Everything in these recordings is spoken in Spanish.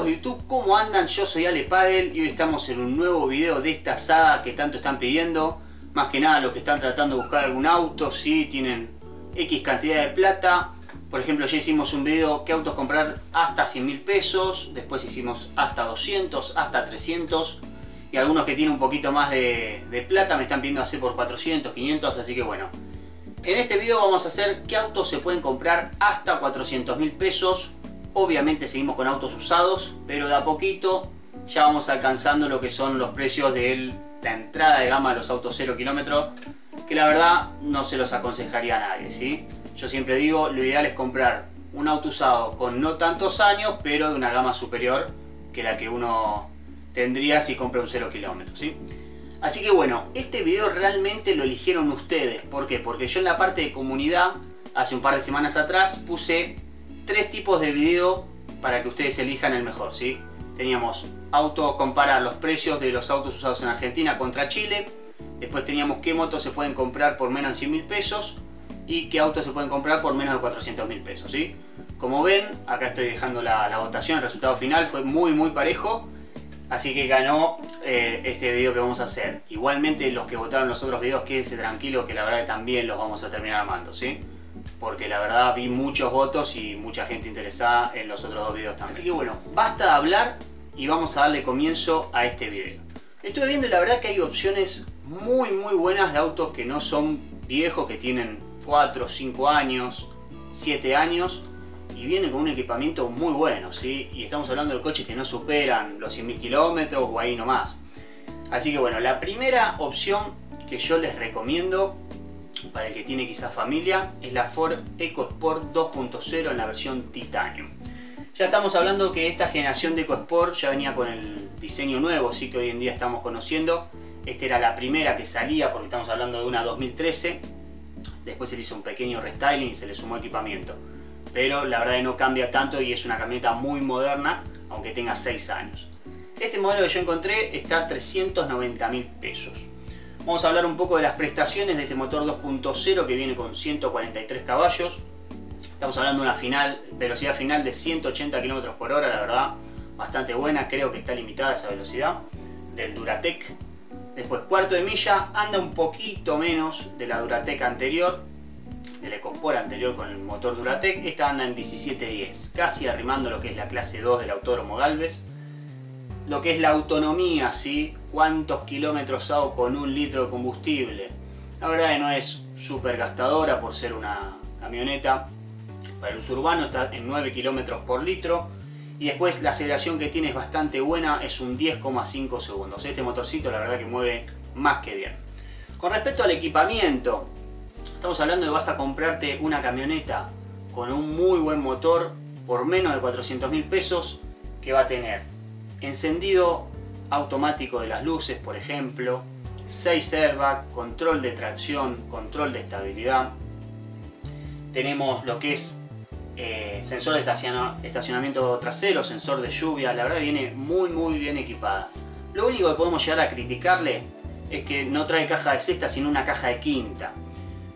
amigos de YouTube, ¿cómo andan? Yo soy Ale Padel y hoy estamos en un nuevo video de esta saga que tanto están pidiendo. Más que nada los que están tratando de buscar algún auto, si tienen X cantidad de plata. Por ejemplo, ya hicimos un video qué autos comprar hasta 100 mil pesos, después hicimos hasta 200, hasta 300. Y algunos que tienen un poquito más de plata me están pidiendo hacer por 400, 500, así que bueno. En este video vamos a hacer qué autos se pueden comprar hasta 400 mil pesos. Obviamente seguimos con autos usados, pero de a poquito ya vamos alcanzando lo que son los precios de la entrada de gama de los autos 0 kilómetros, que la verdad no se los aconsejaría a nadie, ¿sí? Yo siempre digo, lo ideal es comprar un auto usado con no tantos años, pero de una gama superior que la que uno tendría si compra un 0 kilómetros, ¿sí? Así que bueno, este video realmente lo eligieron ustedes. ¿Por qué? Porque yo en la parte de comunidad, hace un par de semanas atrás, puse 3 tipos de video para que ustedes elijan el mejor, ¿sí? Teníamos autos, comparar los precios de los autos usados en Argentina contra Chile. Después teníamos qué motos se pueden comprar por menos de 100 mil pesos y qué autos se pueden comprar por menos de 400 mil pesos, ¿sí? Como ven, acá estoy dejando la votación, el resultado final fue muy parejo. Así que ganó este video que vamos a hacer. Igualmente los que votaron los otros videos, quédense tranquilos que la verdad que también los vamos a terminar amando, ¿sí? Porque la verdad vi muchos votos y mucha gente interesada en los otros dos videos también. Así que bueno, basta de hablar y vamos a darle comienzo a este video. Estuve viendo y la verdad que hay opciones muy buenas de autos que no son viejos, que tienen 4, 5 años, 7 años. Y viene con un equipamiento muy bueno, ¿sí? Y estamos hablando de coches que no superan los 100.000 kilómetros o ahí nomás. Así que bueno, la primera opción que yo les recomiendo para el que tiene quizás familia es la Ford EcoSport 2.0 en la versión Titanium. Ya estamos hablando que esta generación de EcoSport ya venía con el diseño nuevo, sí, que hoy en día estamos conociendo. Esta era la primera que salía porque estamos hablando de una 2013. Después se le hizo un pequeño restyling y se le sumó equipamiento. Pero la verdad que no cambia tanto y es una camioneta muy moderna, aunque tenga 6 años. Este modelo que yo encontré está a 390 mil pesos. Vamos a hablar un poco de las prestaciones de este motor 2.0 que viene con 143 caballos. Estamos hablando de una velocidad final de 180 km por hora, la verdad, bastante buena. Creo que está limitada esa velocidad del Duratec. Después, cuarto de milla, anda un poquito menos de la Duratec anterior, del EcoSport anterior con el motor Duratec. Esta anda en 1710, casi arrimando lo que es la clase 2 del autódromo Galvez. Lo que es la autonomía, ¿sí? ¿Cuántos kilómetros hago con un litro de combustible? La verdad que no es súper gastadora por ser una camioneta para el uso urbano, está en 9 kilómetros por litro. Y después la aceleración que tiene es bastante buena, es un 10,5 segundos. Este motorcito la verdad que mueve más que bien. Con respecto al equipamiento, estamos hablando de vas a comprarte una camioneta con un muy buen motor por menos de 400 mil pesos, que va a tener encendido automático de las luces, por ejemplo, 6 airbags, control de tracción, control de estabilidad. Tenemos lo que es sensor de estacionamiento trasero, sensor de lluvia. La verdad viene muy bien equipada. Lo único que podemos llegar a criticarle es que no trae caja de sexta sino una caja de quinta.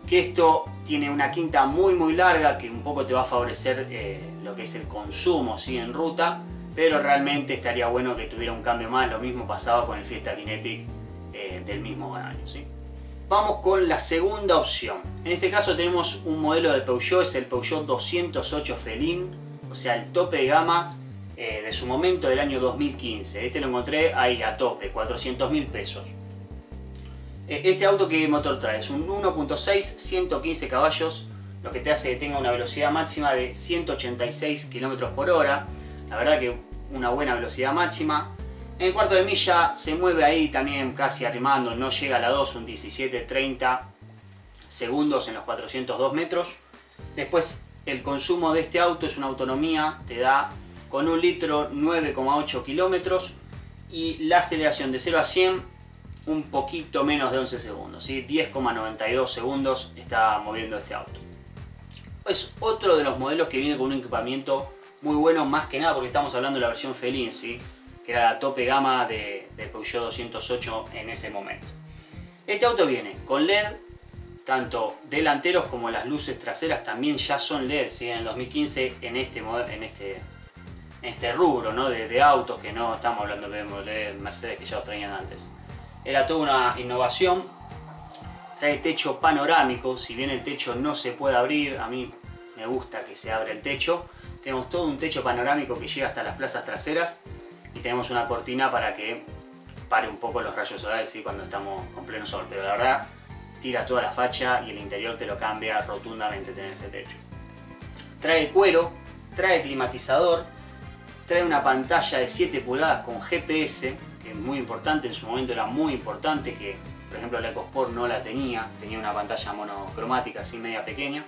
Que esto tiene una quinta muy larga que un poco te va a favorecer lo que es el consumo, ¿sí? En ruta, pero realmente estaría bueno que tuviera un cambio más. Lo mismo pasaba con el Fiesta Kinetic del mismo año, ¿sí? Vamos con la segunda opción. En este caso tenemos un modelo de Peugeot, es el Peugeot 208 Feline, o sea el tope de gama de su momento del año 2015. Este lo encontré ahí a tope, 400 mil pesos. Este auto, que motor trae, es un 1.6, 115 caballos, lo que te hace que tenga una velocidad máxima de 186 km por hora. La verdad que una buena velocidad máxima. En el cuarto de milla se mueve ahí también casi arrimando, no llega a la 2, un 17-30 segundos en los 402 metros. Después el consumo de este auto es una autonomía, te da con un litro 9,8 kilómetros y la aceleración de 0 a 100 un poquito menos de 11 segundos, ¿sí? 10,92 segundos está moviendo este auto. Es otro de los modelos que viene con un equipamiento muy bueno, más que nada porque estamos hablando de la versión Feline, ¿sí? Que era la tope gama de Peugeot 208 en ese momento. Este auto viene con LED, tanto delanteros como las luces traseras también ya son LED, ¿sí? En el 2015, en este este rubro, ¿no? de autos, que no estamos hablando de BMW, Mercedes, que ya los traían antes. Era toda una innovación. Trae techo panorámico, si bien el techo no se puede abrir, a mí me gusta que se abra el techo. Tenemos todo un techo panorámico que llega hasta las plazas traseras y tenemos una cortina para que pare un poco los rayos solares, ¿sí? Cuando estamos con pleno sol, pero la verdad tira toda la facha y el interior te lo cambia rotundamente tener ese techo. Trae cuero, trae climatizador, trae una pantalla de 7 pulgadas con GPS, que es muy importante, en su momento era muy importante, que por ejemplo la EcoSport no la tenía, tenía una pantalla monocromática así media pequeña.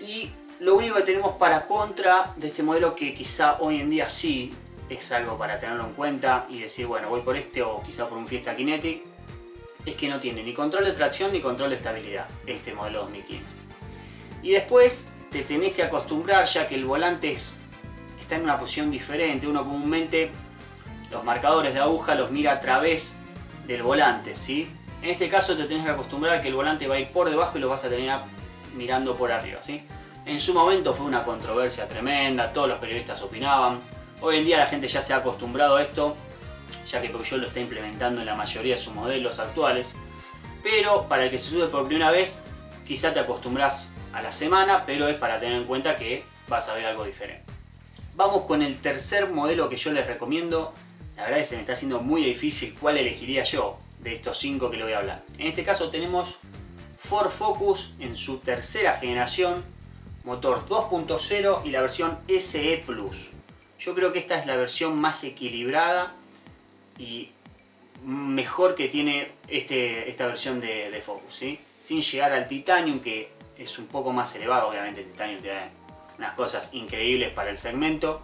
Y lo único que tenemos para contra de este modelo, que quizá hoy en día sí es algo para tenerlo en cuenta y decir, bueno, voy por este o quizá por un Fiesta Kinetic, es que no tiene ni control de tracción ni control de estabilidad este modelo 2015. Y después te tenés que acostumbrar, ya que el volante está en una posición diferente. Uno comúnmente los marcadores de aguja los mira a través del volante, ¿sí? En este caso te tenés que acostumbrar que el volante va a ir por debajo y lo vas a terminar mirando por arriba, ¿sí? En su momento fue una controversia tremenda, todos los periodistas opinaban. Hoy en día la gente ya se ha acostumbrado a esto, ya que Peugeot lo está implementando en la mayoría de sus modelos actuales. Pero para el que se sube por primera vez, quizá te acostumbras a la semana, pero es para tener en cuenta que vas a ver algo diferente. Vamos con el tercer modelo que yo les recomiendo. La verdad es que se me está haciendo muy difícil cuál elegiría yo de estos 5 que le voy a hablar. En este caso tenemos Ford Focus en su tercera generación, motor 2.0 y la versión SE Plus. Yo creo que esta es la versión más equilibrada y mejor que tiene esta versión de Focus, ¿sí? Sin llegar al Titanium, que es un poco más elevado. Obviamente el Titanium tiene unas cosas increíbles para el segmento,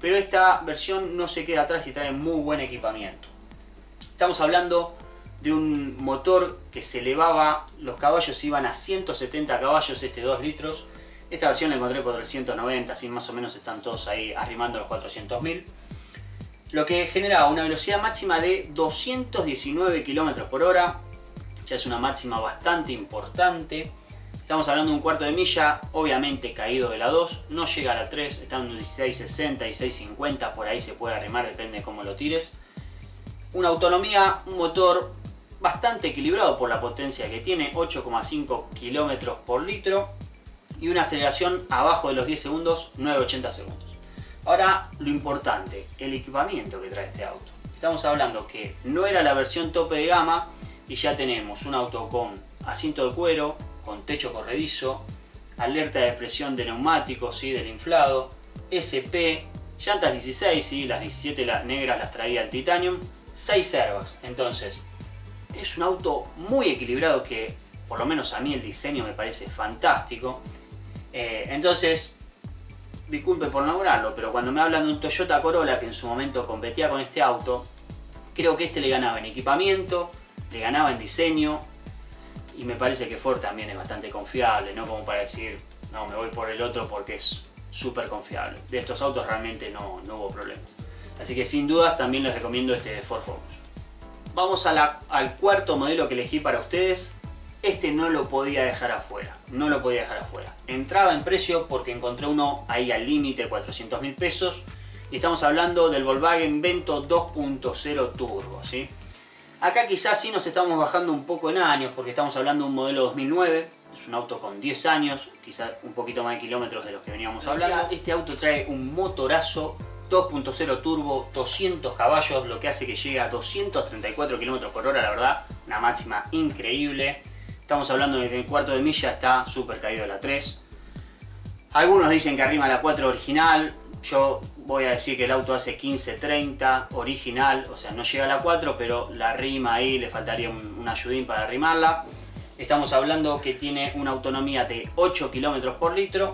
pero esta versión no se queda atrás y trae muy buen equipamiento. Estamos hablando de un motor que se elevaba, los caballos iban a 170 caballos, 2 litros. Esta versión la encontré por 390, así más o menos están todos ahí arrimando los 400.000. Lo que generaba una velocidad máxima de 219 km por hora. Ya es una máxima bastante importante. Estamos hablando de un cuarto de milla, obviamente caído de la 2. No llega a la 3, está en 1660 y 650, por ahí se puede arrimar, depende de cómo lo tires. Una autonomía, un motor bastante equilibrado por la potencia que tiene, 8,5 km por litro. Y una aceleración abajo de los 10 segundos, 9,80 segundos. Ahora, lo importante, el equipamiento que trae este auto. Estamos hablando que no era la versión tope de gama y ya tenemos un auto con asiento de cuero, con techo corredizo, alerta de presión de neumáticos, ¿sí? Del inflado, SP, llantas 16, ¿sí? Las 17 negras las traía el Titanium, 6 airbags. Entonces, es un auto muy equilibrado que, por lo menos a mí, el diseño me parece fantástico. Entonces, disculpe por nombrarlo, pero cuando me hablan de un Toyota Corolla que en su momento competía con este auto, creo que este le ganaba en equipamiento, le ganaba en diseño, y me parece que Ford también es bastante confiable, no como para decir, no, me voy por el otro porque es súper confiable. De estos autos realmente no hubo problemas. Así que sin dudas también les recomiendo este Ford Focus. Vamos al cuarto modelo que elegí para ustedes. Este no lo podía dejar afuera, no lo podía dejar afuera. Entraba en precio porque encontré uno ahí al límite, 400.000 pesos. Y estamos hablando del Volkswagen Vento 2.0 Turbo, ¿sí? Acá quizás sí nos estamos bajando un poco en años, porque estamos hablando de un modelo 2009. Es un auto con 10 años, quizás un poquito más de kilómetros de los que veníamos hablando. Este auto trae un motorazo 2.0 turbo, 200 caballos, lo que hace que llegue a 234 km por hora, la verdad, una máxima increíble. Estamos hablando de que el cuarto de milla está súper caído de la 3. Algunos dicen que arrima la 4 original. Yo voy a decir que el auto hace 15-30 original. O sea, no llega a la 4, pero la rima ahí le faltaría un ayudín para arrimarla. Estamos hablando que tiene una autonomía de 8 km por litro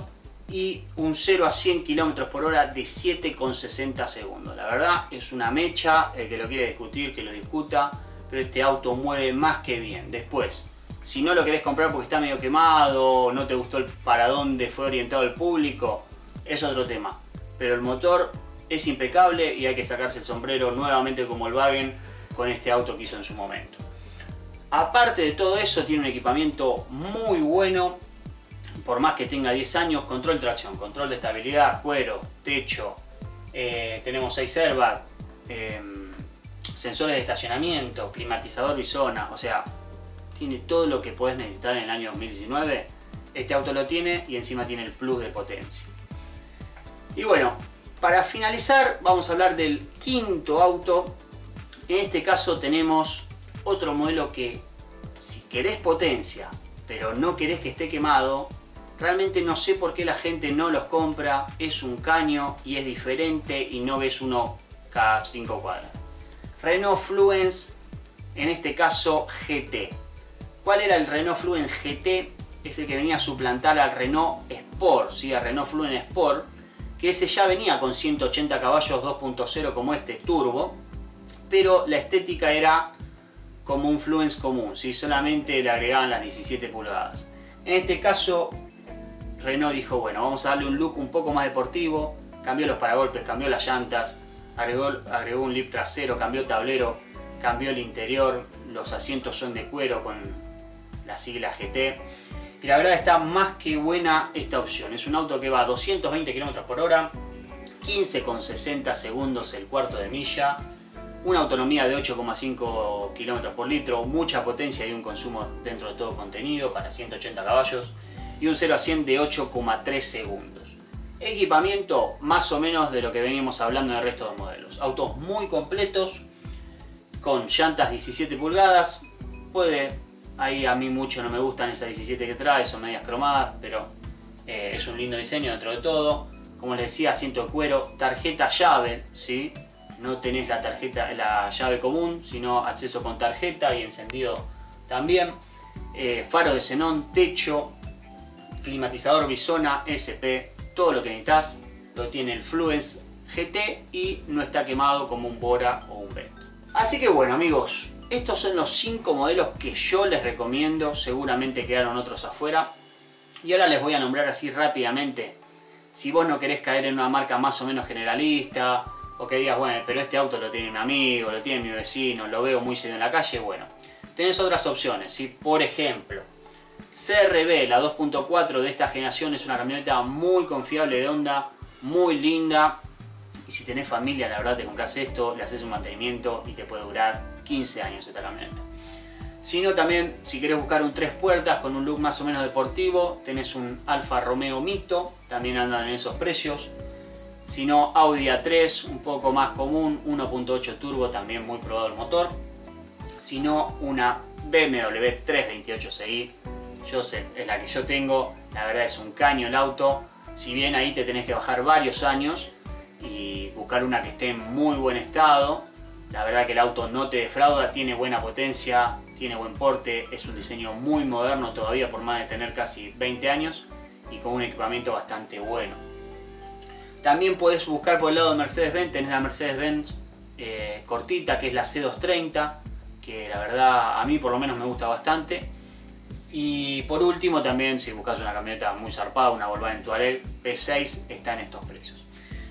y un 0 a 100 km por hora de 7,60 segundos. La verdad es una mecha. El que lo quiere discutir, que lo discuta. Pero este auto mueve más que bien. Después, si no lo querés comprar porque está medio quemado, no te gustó para dónde fue orientado el público, es otro tema. Pero el motor es impecable y hay que sacarse el sombrero nuevamente como el Volkswagen con este auto que hizo en su momento. Aparte de todo eso, tiene un equipamiento muy bueno, por más que tenga 10 años, control de tracción, control de estabilidad, cuero, techo, Tenemos 6 airbags, sensores de estacionamiento, climatizador bisona, o sea, tiene todo lo que puedes necesitar en el año 2019. Este auto lo tiene y encima tiene el plus de potencia. Y bueno, para finalizar vamos a hablar del quinto auto. En este caso tenemos otro modelo que, si querés potencia pero no querés que esté quemado, realmente no sé por qué la gente no los compra. Es un caño y es diferente y no ves uno cada 5 cuadras. Renault Fluence, en este caso GT. ¿Cuál era el Renault Fluence GT? Es el que venía a suplantar al Renault Sport, ¿sí? Al Renault Fluence Sport, que ese ya venía con 180 caballos 2.0 como este turbo, pero la estética era como un Fluence común, ¿sí? Solamente le agregaban las 17 pulgadas. En este caso Renault dijo, bueno, vamos a darle un look un poco más deportivo. Cambió los paragolpes, cambió las llantas, agregó un lift trasero, cambió tablero, cambió el interior, los asientos son de cuero con la sigla GT. Y la verdad está más que buena esta opción. Es un auto que va a 220 km por hora, 15,60 segundos el cuarto de milla, una autonomía de 8,5 km por litro, mucha potencia y un consumo dentro de todo contenido para 180 caballos y un 0 a 100 de 8,3 segundos. Equipamiento más o menos de lo que venimos hablando del resto de modelos. Autos muy completos, con llantas 17 pulgadas, ahí a mí mucho no me gustan esas 17 que trae, son medias cromadas, pero es un lindo diseño dentro de todo. Como les decía, asiento de cuero, tarjeta llave, ¿sí? No tenés la llave común, sino acceso con tarjeta y encendido también. Faro de xenón, techo, climatizador bisona, SP, todo lo que necesitas lo tiene el Fluence GT y no está quemado como un Bora o un Vento. Así que bueno amigos, estos son los 5 modelos que yo les recomiendo. Seguramente quedaron otros afuera. Y ahora les voy a nombrar así rápidamente. Si vos no querés caer en una marca más o menos generalista, o que digas, bueno, pero este auto lo tiene mi amigo, lo tiene mi vecino, lo veo muy seguido en la calle, bueno, tenés otras opciones, ¿sí? Por ejemplo, CR-V, la 2.4 de esta generación, es una camioneta muy confiable de Honda, muy linda. Y si tenés familia, la verdad te compras esto, le haces un mantenimiento y te puede durar 15 años esta camioneta. Si no, también si querés buscar un 3 puertas con un look más o menos deportivo, tenés un Alfa Romeo Mito, también andan en esos precios. Si no, Audi A3, un poco más común, 1.8 turbo, también muy probado el motor. Si no, una BMW 328Ci, yo sé, es la que yo tengo, la verdad es un caño el auto. Si bien ahí te tenés que bajar varios años y buscar una que esté en muy buen estado, la verdad que el auto no te defrauda, tiene buena potencia, tiene buen porte, es un diseño muy moderno todavía por más de tener casi 20 años y con un equipamiento bastante bueno. También podés buscar por el lado de Mercedes-Benz, tenés la Mercedes-Benz cortita, que es la C230, que la verdad a mí por lo menos me gusta bastante. Y por último también, si buscas una camioneta muy zarpada, una Volkswagen Touareg P6, está en estos precios.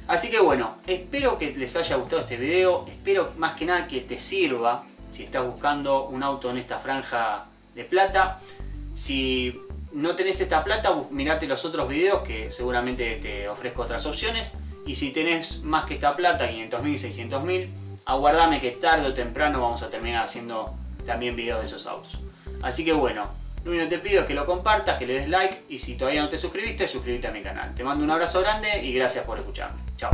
Así que bueno, espero que les haya gustado este video, espero más que nada que te sirva si estás buscando un auto en esta franja de plata. Si no tenés esta plata, mirate los otros videos que seguramente te ofrezco otras opciones. Y si tenés más que esta plata, 500.000, 600.000, aguardame que tarde o temprano vamos a terminar haciendo también videos de esos autos. Así que bueno, lo único que te pido es que lo compartas, que le des like y si todavía no te suscribiste, suscríbete a mi canal. Te mando un abrazo grande y gracias por escucharme. Chao.